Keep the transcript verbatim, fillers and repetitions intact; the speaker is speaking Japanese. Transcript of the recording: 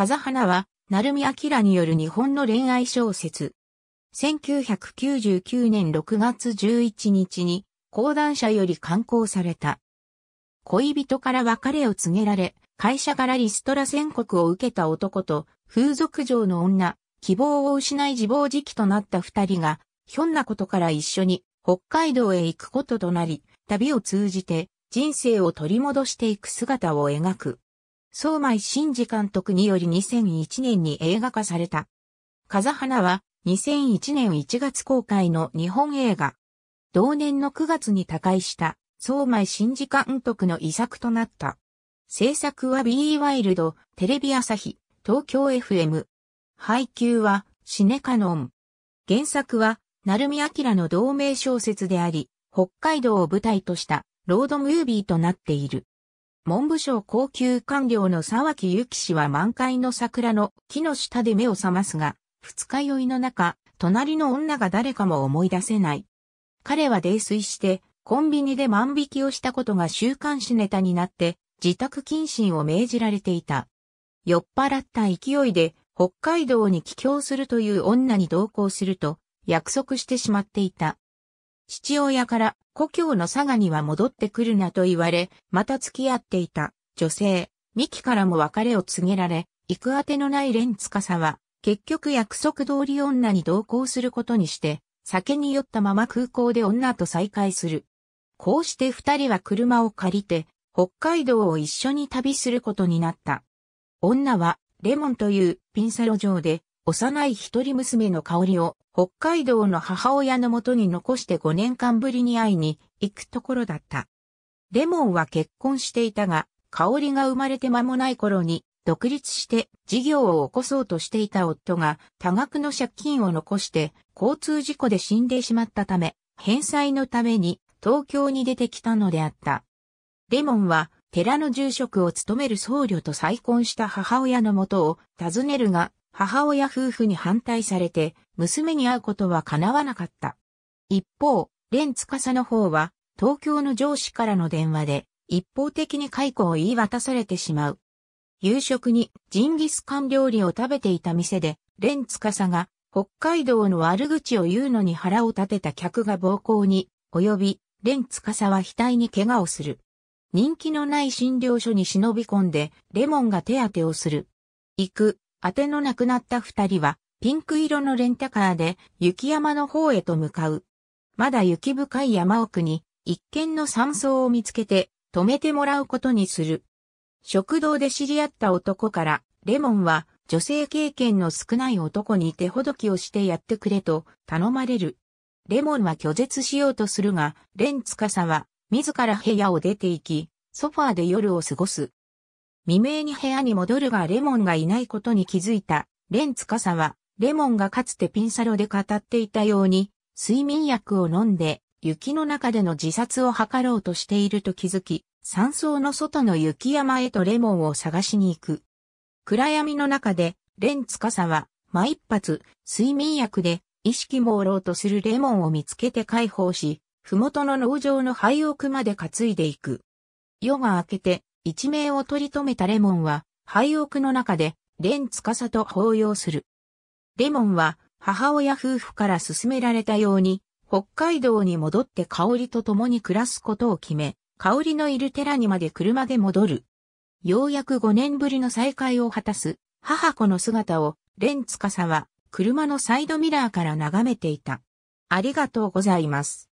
風花は、成海彰による日本の恋愛小説。せんきゅうひゃくきゅうじゅうきゅうねんろくがつじゅういちにちに、講談社より刊行された。恋人から別れを告げられ、会社からリストラ宣告を受けた男と、風俗嬢の女、希望を失い自暴自棄となった二人が、ひょんなことから一緒に北海道へ行くこととなり、旅を通じて人生を取り戻していく姿を描く。相米慎二監督によりにせんいちねんに映画化された。風花はにせんいちねんいちがつ公開の日本映画。同年のくがつに他界した相米慎二監督の遺作となった。制作は ビー ワイルド、テレビ朝日、東京 エフエム。配給はシネカノン。原作は成海彰の同名小説であり、北海道を舞台としたロードムービーとなっている。文部省高級官僚の沢木由紀氏は満開の桜の木の下で目を覚ますが、二日酔いの中、隣の女が誰かも思い出せない。彼は泥酔して、コンビニで万引きをしたことが週刊誌ネタになって、自宅謹慎を命じられていた。酔っ払った勢いで、北海道に帰郷するという女に同行すると、約束してしまっていた。父親から故郷の佐賀には戻ってくるなと言われ、また付き合っていた女性、美紀からも別れを告げられ、行く当てのない蓮司は、結局約束通り女に同行することにして、酒に酔ったまま空港で女と再会する。こうして二人は車を借りて、北海道を一緒に旅することになった。女は、レモンというピンサロ嬢で、幼い一人娘の香織を北海道の母親のもとに残してごねんかんぶりに会いに行くところだった。レモンは結婚していたが、香織が生まれて間もない頃に独立して事業を起こそうとしていた夫が多額の借金を残して交通事故で死んでしまったため、返済のために東京に出てきたのであった。レモンは寺の住職を務める僧侶と再婚した母親のもとを訪ねるが、母親夫婦に反対されて、娘に会うことは叶わなかった。一方、蓮司の方は、東京の上司からの電話で、一方的に解雇を言い渡されてしまう。夕食にジンギスカン料理を食べていた店で、蓮司が、北海道の悪口を言うのに腹を立てた客が暴行に、及び、蓮司は額に怪我をする。人気のない診療所に忍び込んで、レモンが手当てをする。行く。当てのなくなった二人は、ピンク色のレンタカーで、雪山の方へと向かう。まだ雪深い山奥に、一軒の山荘を見つけて、止めてもらうことにする。食堂で知り合った男から、レモンは、女性経験の少ない男に手ほどきをしてやってくれと、頼まれる。レモンは拒絶しようとするが、蓮司は、自ら部屋を出て行き、ソファーで夜を過ごす。未明に部屋に戻るがレモンがいないことに気づいた。蓮司は、レモンがかつてピンサロで語っていたように、睡眠薬を飲んで、雪の中での自殺を図ろうとしていると気づき、山荘の外の雪山へとレモンを探しに行く。暗闇の中で、蓮司は、間一髪、睡眠薬で、意識朦朧とするレモンを見つけて解放し、麓の農場の廃屋まで担いでいく。夜が明けて、一命を取り留めたレモンは、廃屋の中で、蓮司と抱擁する。レモンは、母親夫婦から勧められたように、北海道に戻って香織と共に暮らすことを決め、香織のいる寺にまで車で戻る。ようやくごねんぶりの再会を果たす、母子の姿を、蓮司は、車のサイドミラーから眺めていた。ありがとうございます。